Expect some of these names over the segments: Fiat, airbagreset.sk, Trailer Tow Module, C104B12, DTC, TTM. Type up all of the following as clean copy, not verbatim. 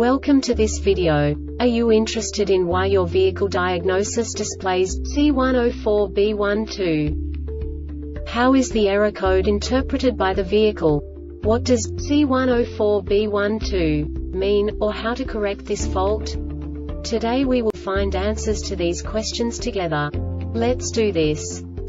Welcome to this video. Are you interested in why your vehicle diagnosis displays C104B12? How is the error code interpreted by the vehicle? What does C104B12 mean, or how to correct this fault? Today we will find answers to these questions together. Let's do this.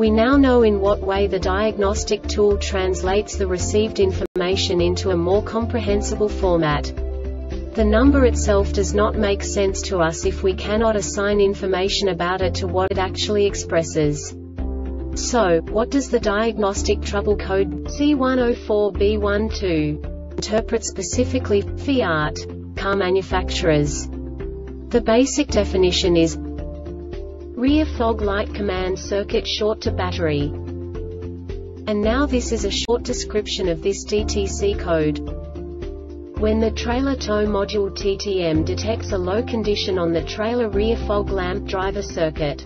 We now know in what way the diagnostic tool translates the received information into a more comprehensible format. The number itself does not make sense to us if we cannot assign information about it to what it actually expresses. So, what does the diagnostic trouble code C104B12 interpret specifically for Fiat car manufacturers? The basic definition is rear fog light command circuit short to battery. And now this is a short description of this DTC code. When the Trailer Tow Module TTM detects a low condition on the trailer rear fog lamp driver circuit.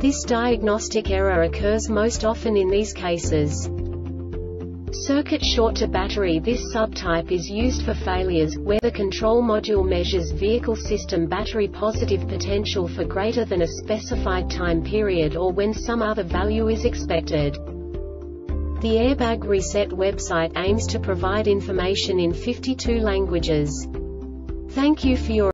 This diagnostic error occurs most often in these cases. Circuit short to battery. This subtype is used for failures, where the control module measures vehicle system battery positive potential for greater than a specified time period or when some other value is expected. The Airbag Reset website aims to provide information in 52 languages. Thank you for your